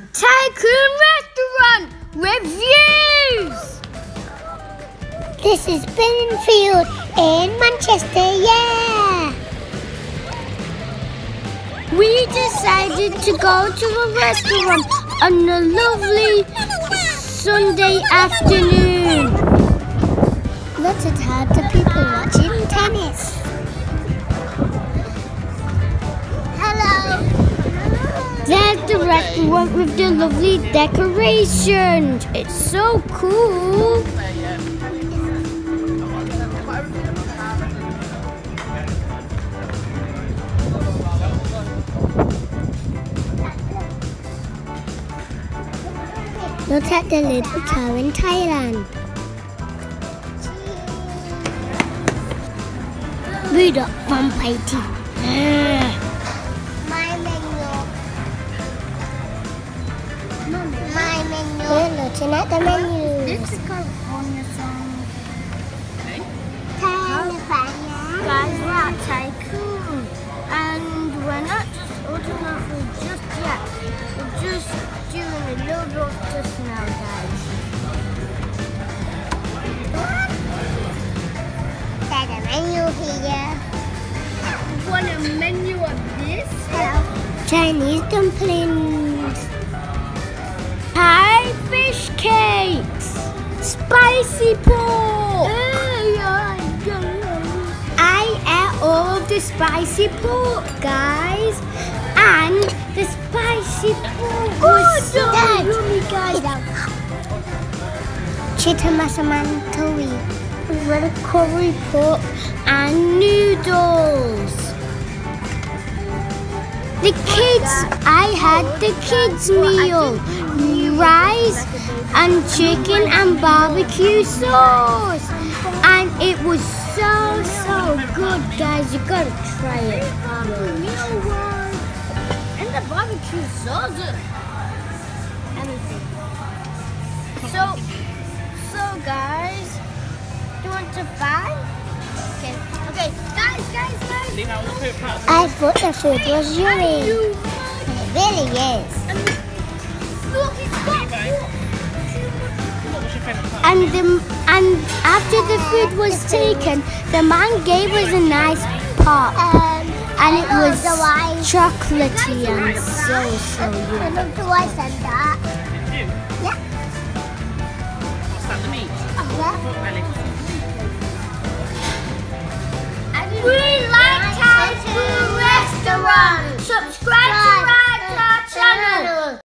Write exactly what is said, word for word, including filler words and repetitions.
Thaikhun Restaurant Reviews! This is Benfield in Manchester, yeah! We decided to go to a restaurant on a lovely Sunday afternoon. Lots of times the people watching tennis. There's the restaurant with the lovely decorations. It's so cool. Look at the little cow in Thailand. We got from Paiti. We're looking at the menu. This is California song. California. Guys, we're at Thaikhun. And we're not just ordering our food just yet. We're just doing a little bit of just now, guys. There's a menu here. Want a menu of this? Hello. Chinese dumplings. Thai fish cakes, spicy pork. I ate all of the spicy pork, guys, and the spicy pork was so yummy, guys. Chicken Massaman curry, red curry pork, and noodles. The kids, I had the kids meal. Rice and chicken and barbecue sauce, and it was so so good, guys. You gotta try it. And the barbecue sauce, everything. So so guys, you want to buy? Okay, okay, guys, guys, guys. I thought the food was yummy. It really is. And the, and after the food was taken, the man gave us a nice pop, um, and it was chocolatey and so so good. I love the rice and that. Yeah. What's that, the meat? Yeah. We like Thaikhun Restaurant. Subscribe to our channel.